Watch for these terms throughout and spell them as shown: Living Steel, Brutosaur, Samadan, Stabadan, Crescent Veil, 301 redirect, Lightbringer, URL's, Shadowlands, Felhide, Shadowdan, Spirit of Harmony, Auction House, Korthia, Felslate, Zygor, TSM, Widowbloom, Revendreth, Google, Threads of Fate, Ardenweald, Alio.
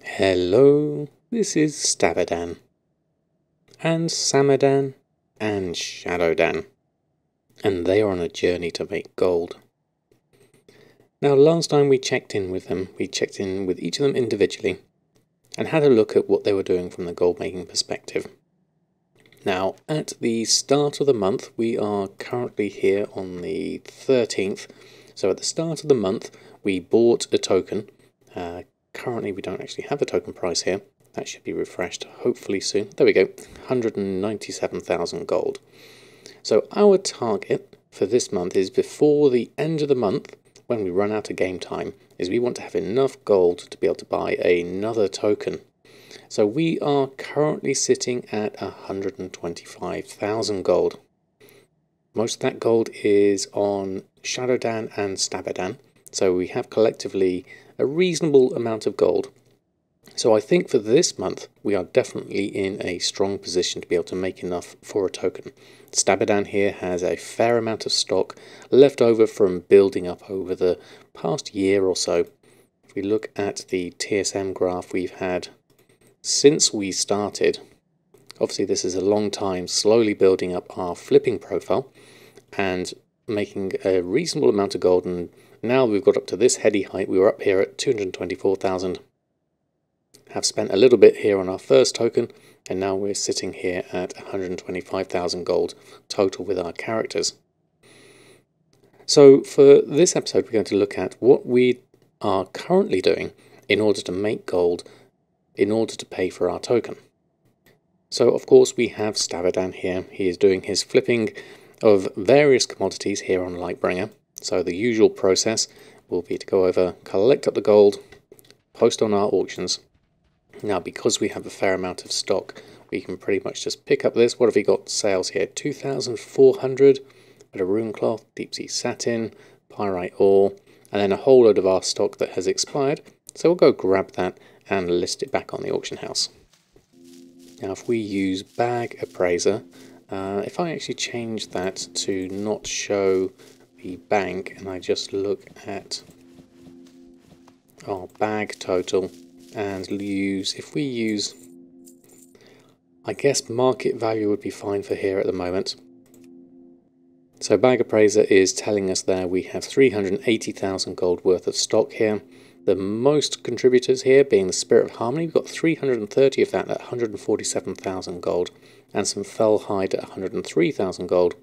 Hello, this is Stabadan, and Samadan, and Shadowdan, and they are on a journey to make gold. Now last time we checked in with them, we checked in with each of them individually, and had a look at what they were doing from the gold making perspective. Now at the start of the month, we are currently here on the 13th, so at the start of the month we bought a token. Currently we don't actually have a token price here. That should be refreshed hopefully soon. There we go, 197,000 gold. So our target for this month is before the end of the month, when we run out of game time, is we want to have enough gold to be able to buy another token. So we are currently sitting at 125,000 gold. Most of that gold is on Shadowdan and Stabadan, so we have collectively a reasonable amount of gold. So I think for this month we are definitely in a strong position to be able to make enough for a token. Stabadan here has a fair amount of stock left over from building up over the past year or so. If we look at the TSM graph we've had since we started, obviously this is a long time slowly building up our flipping profile and making a reasonable amount of gold, and now we've got up to this heady height. We were up here at 224,000. Have spent a little bit here on our first token, and now we're sitting here at 125,000 gold total with our characters. So for this episode we're going to look at what we are currently doing in order to make gold, in order to pay for our token. So of course we have Stabadan here. He is doing his flipping of various commodities here on Lightbringer. So the usual process will be to go over, collect up the gold, post on our auctions. Now because we have a fair amount of stock, we can pretty much just pick up this. What have we got sales here? 2,400, bit of rune cloth, deep sea satin, pyrite ore, and then a whole load of our stock that has expired. So we'll go grab that and list it back on the auction house. Now if we use bag appraiser, if I actually change that to not show the bank and I just look at our bag total, and use, if we use, I guess market value would be fine for here at the moment. So bag appraiser is telling us there we have 380,000 gold worth of stock here. The most contributors here being the Spirit of Harmony. We've got 330 of that at 147,000 gold, and some Felhide at 103,000 gold,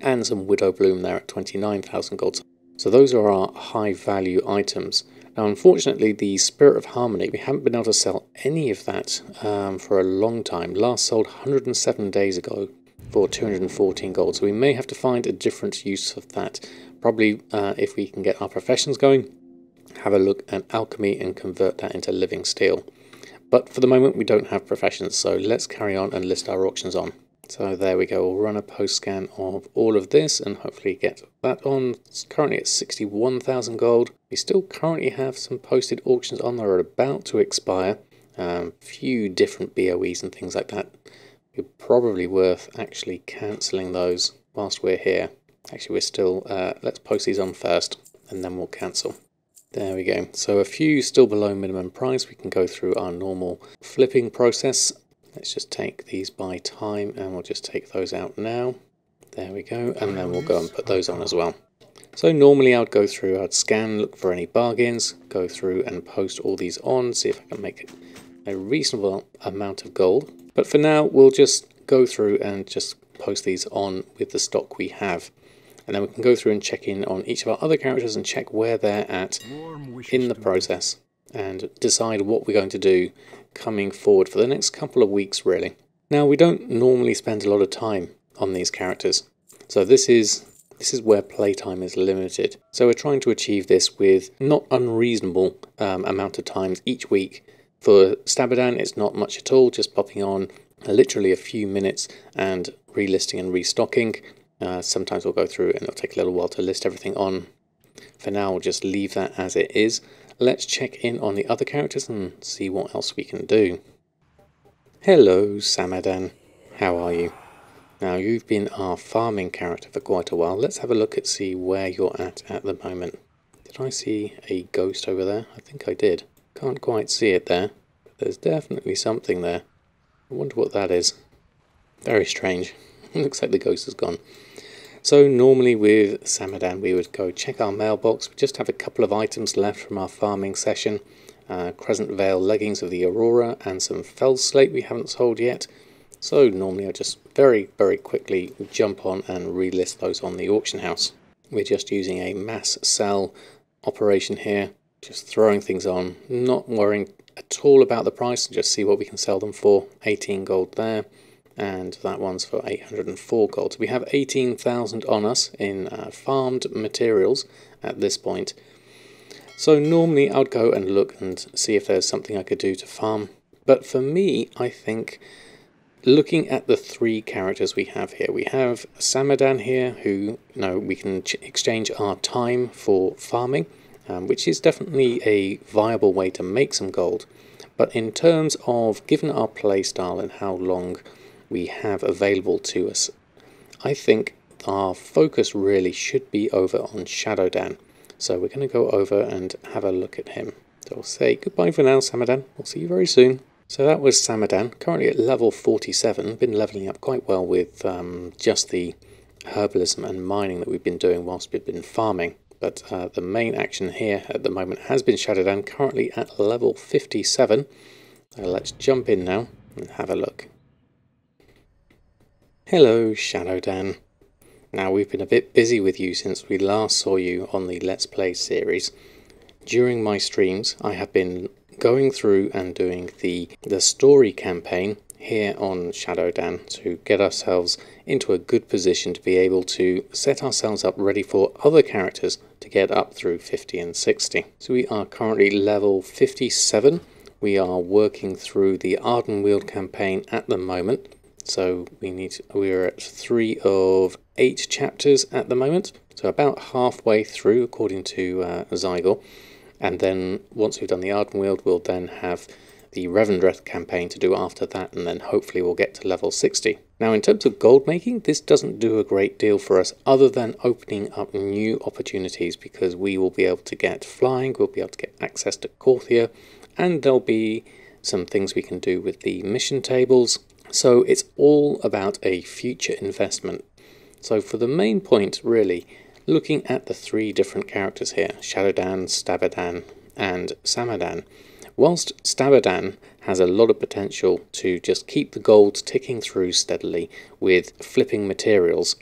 and some Widowbloom there at 29,000 gold. So those are our high value items. Now unfortunately the Spirit of Harmony, we haven't been able to sell any of that for a long time. Last sold 107 days ago for 214 gold, so we may have to find a different use of that. Probably if we can get our professions going, have a look at alchemy and convert that into living steel. But for the moment we don't have professions, so let's carry on and list our auctions on. So there we go, we'll run a post scan of all of this and hopefully get that on. It's currently at 61,000 gold. We still currently have some posted auctions on that are about to expire. Few different BOEs and things like that. We're probably worth actually cancelling those whilst we're here. Actually we're still, let's post these on first and then we'll cancel. There we go, so a few still below minimum price. We can go through our normal flipping process. Let's just take these by time and we'll just take those out now. There we go, and then we'll go and put those on as well. So normally I'd go through, I'd scan, look for any bargains, go through and post all these on, see if I can make a reasonable amount of gold. But for now we'll just go through and just post these on with the stock we have. And then we can go through and check in on each of our other characters and check where they're at in the process, and decide what we're going to do coming forward for the next couple of weeks really. Now we don't normally spend a lot of time on these characters, so this is where playtime is limited. So we're trying to achieve this with not unreasonable amount of times each week. For Stabadan it's not much at all, just popping on literally a few minutes and relisting and restocking. Sometimes we'll go through and it'll take a little while to list everything on. For now we'll just leave that as it is. Let's check in on the other characters and see what else we can do. Hello Samadan, how are you? Now you've been our farming character for quite a while. Let's have a look and see where you're at the moment. Did I see a ghost over there? I think I did. Can't quite see it there, but there's definitely something there. I wonder what that is. Very strange. Looks like the ghost has gone. So normally with Samadan we would go check our mailbox. We just have a couple of items left from our farming session. Crescent Veil leggings of the Aurora and some Felslate we haven't sold yet. So normally I just very quickly jump on and relist those on the auction house. We're just using a mass sell operation here, just throwing things on, not worrying at all about the price, and just see what we can sell them for. 18 gold there, and that one's for 804 gold. So we have 18,000 on us in farmed materials at this point. So normally I'd go and look and see if there's something I could do to farm. But for me, I think looking at the three characters we have here, we have Samadan here, who, you know, we can exchange our time for farming, which is definitely a viable way to make some gold. But in terms of given our playstyle and how long we have available to us, I think our focus really should be over on Shadowdan. So we're going to go over and have a look at him. So I'll say goodbye for now, Samadan. We'll see you very soon. So that was Samadan, currently at level 47. Been leveling up quite well with just the herbalism and mining that we've been doing whilst we've been farming. But the main action here at the moment has been Shadowdan, currently at level 57. So let's jump in now and have a look. Hello, Shadowdan. Now, we've been a bit busy with you since we last saw you on the Let's Play series. During my streams, I have been going through and doing the story campaign here on Shadowdan to get ourselves into a good position to be able to set ourselves up ready for other characters to get up through 50 and 60. So we are currently level 57. We are working through the Ardenweald campaign at the moment. So we're at 3 of 8 chapters at the moment, so about halfway through according to Zygor, and then once we've done the Ardenweald we'll then have the Revendreth campaign to do after that, and then hopefully we'll get to level 60. Now, in terms of gold making, this doesn't do a great deal for us other than opening up new opportunities, because we will be able to get flying, we'll be able to get access to Korthia, and there'll be some things we can do with the mission tables. So it's all about a future investment. So for the main point, really, looking at the three different characters here, Shadowdan, Stabadan and Samadan. Whilst Stabadan has a lot of potential to just keep the gold ticking through steadily with flipping materials,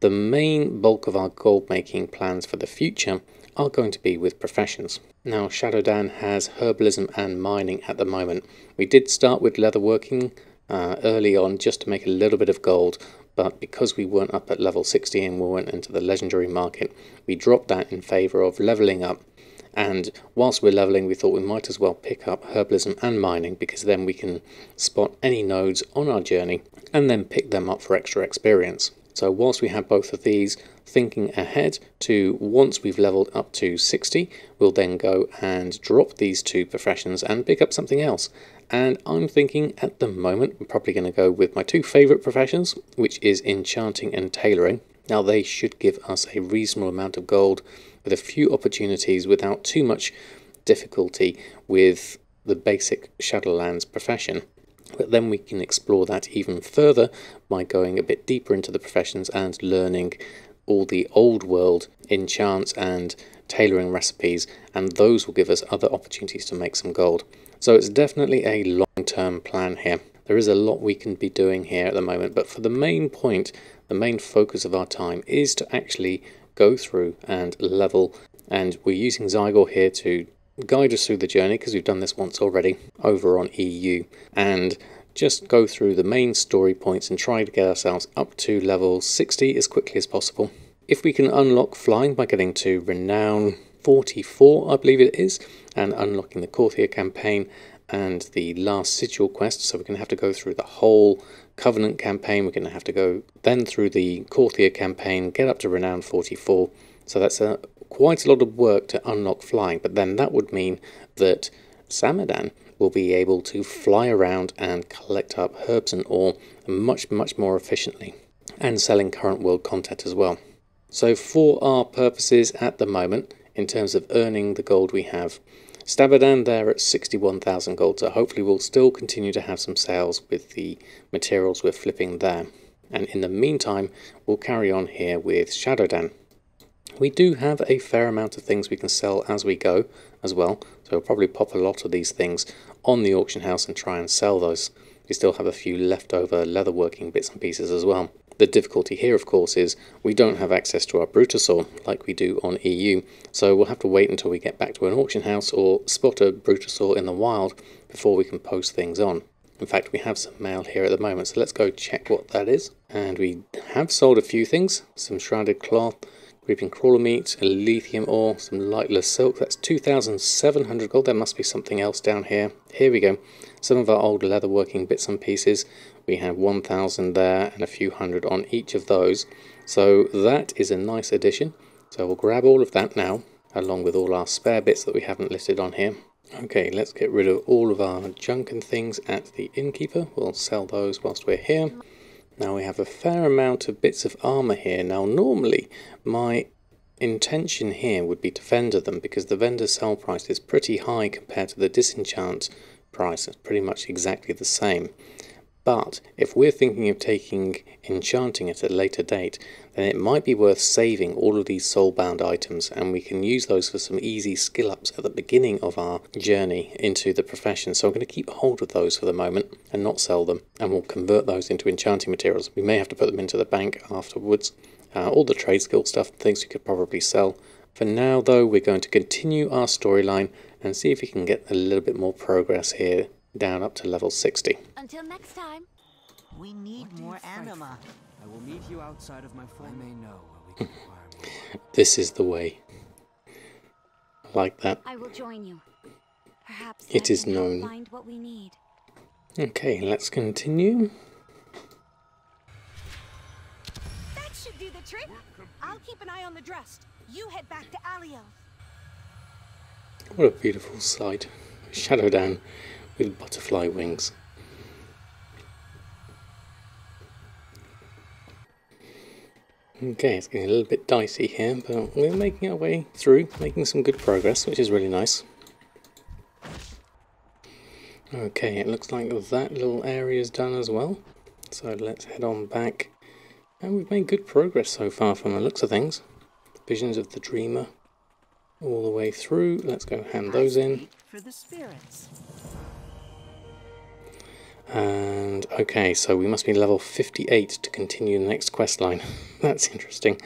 the main bulk of our gold making plans for the future are going to be with professions. Now, Shadowdan has herbalism and mining at the moment. We did start with leatherworking early on just to make a little bit of gold, but because we weren't up at level 60 and we went into the legendary market, we dropped that in favour of levelling up. And whilst we're levelling, we thought we might as well pick up herbalism and mining, because then we can spot any nodes on our journey and then pick them up for extra experience. So whilst we have both of these, thinking ahead to once we've leveled up to 60, we'll then go and drop these two professions and pick up something else. And I'm thinking at the moment I'm probably going to go with my two favourite professions, which is enchanting and tailoring. Now, they should give us a reasonable amount of gold with a few opportunities without too much difficulty with the basic Shadowlands profession. But then we can explore that even further by going a bit deeper into the professions and learning all the old world enchants and tailoring recipes, and those will give us other opportunities to make some gold. So it's definitely a long-term plan here. There is a lot we can be doing here at the moment, but for the main point, the main focus of our time is to actually go through and level, and we're using Zygor here to guide us through the journey, because we've done this once already over on EU, and just go through the main story points and try to get ourselves up to level 60 as quickly as possible. If we can unlock flying by getting to renown 44, I believe it is, and unlocking the Korthia campaign and the last sigil quest, so we're going to have to go through the whole Covenant campaign, we're going to have to go then through the Korthia campaign, get up to renown 44, so that's quite a lot of work to unlock flying. But then that would mean that Samadan will be able to fly around and collect up herbs and ore much more efficiently, and selling current world content as well. So for our purposes at the moment, in terms of earning the gold we have, Stabadan there at 61,000 gold, so hopefully we'll still continue to have some sales with the materials we're flipping there. And in the meantime, we'll carry on here with Shadowdan. We do have a fair amount of things we can sell as we go as well, so we'll probably pop a lot of these things on the auction house and try and sell those. We still have a few leftover leatherworking bits and pieces as well. The difficulty here, of course, is we don't have access to our Brutosaur like we do on EU, so we'll have to wait until we get back to an auction house or spot a Brutosaur in the wild before we can post things on. In fact, we have some mail here at the moment, so let's go check what that is. And we have sold a few things, some shrouded cloth, creeping crawler meat, a lithium ore, some lightless silk. That's 2,700 gold. There must be something else down here. Here we go. Some of our old leather working bits and pieces. We have 1,000 there and a few hundred on each of those. So that is a nice addition. So we'll grab all of that now, along with all our spare bits that we haven't listed on here. Okay, let's get rid of all of our junk and things at the innkeeper. We'll sell those whilst we're here. Now we have a fair amount of bits of armour here. Now normally my intention here would be to vendor them because the vendor sell price is pretty high compared to the disenchant price. It's pretty much exactly the same. But if we're thinking of enchanting at a later date, then it might be worth saving all of these soulbound items, and we can use those for some easy skill ups at the beginning of our journey into the profession. So I'm going to keep hold of those for the moment and not sell them, and we'll convert those into enchanting materials. We may have to put them into the bank afterwards. All the trade skill stuff, things we could probably sell. For now though, we're going to continue our storyline and see if we can get a little bit more progress here. Down up to level 60. Until next time, we need more anima. I will meet you outside of my farm. I may know where we can farm. This is the way. I like that. I will join you. Perhaps it is known. Find what we need. Okay, let's continue. That should do the trick. I'll keep an eye on the dress. You head back to Alio. What a beautiful sight, Shadowdan. With butterfly wings. Okay, it's getting a little bit dicey here, but we're making our way through, making some good progress, which is really nice. Okay, it looks like that little area is done as well, so let's head on back. And we've made good progress so far from the looks of things. Visions of the Dreamer all the way through. Let's go hand those in. For the spirits. And okay, so we must be level 58 to continue the next quest line. That's interesting.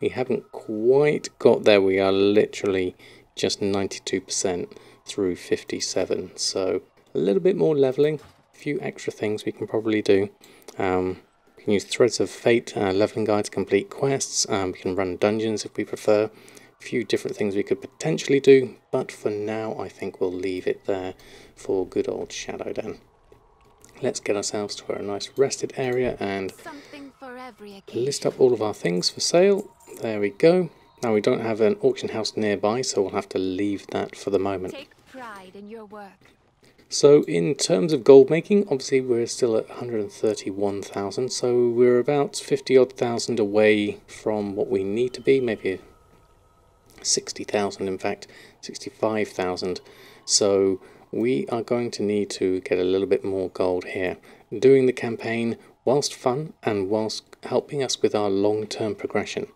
We haven't quite got there. We are literally just 92% through 57. So a little bit more leveling, a few extra things we can probably do. We can use Threads of Fate, leveling guide to complete quests. We can run dungeons if we prefer. A few different things we could potentially do, but for now I think we'll leave it there for good old Shadowdan. Let's get ourselves to a nice rested area and list up all of our things for sale. There we go. Now we don't have an auction house nearby, so we'll have to leave that for the moment. Take pride in your work. So in terms of gold making, obviously we're still at 131,000, so we're about 50 odd thousand away from what we need to be, maybe 60,000 in fact, 65,000. So we are going to need to get a little bit more gold here. Doing the campaign, whilst fun and whilst helping us with our long-term progression,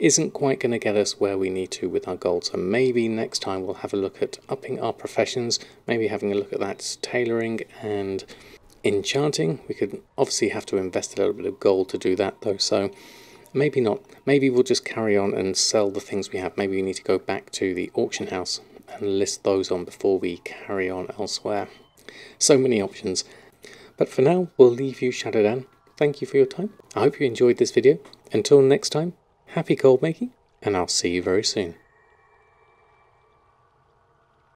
isn't quite going to get us where we need to with our gold. So maybe next time we'll have a look at upping our professions, maybe having a look at that tailoring and enchanting. We could obviously have to invest a little bit of gold to do that though, so maybe not. Maybe we'll just carry on and sell the things we have. Maybe we need to go back to the auction house and list those on before we carry on elsewhere. So many options. But for now, we'll leave you, Shadowdan. Thank you for your time. I hope you enjoyed this video. Until next time, happy gold making, and I'll see you very soon.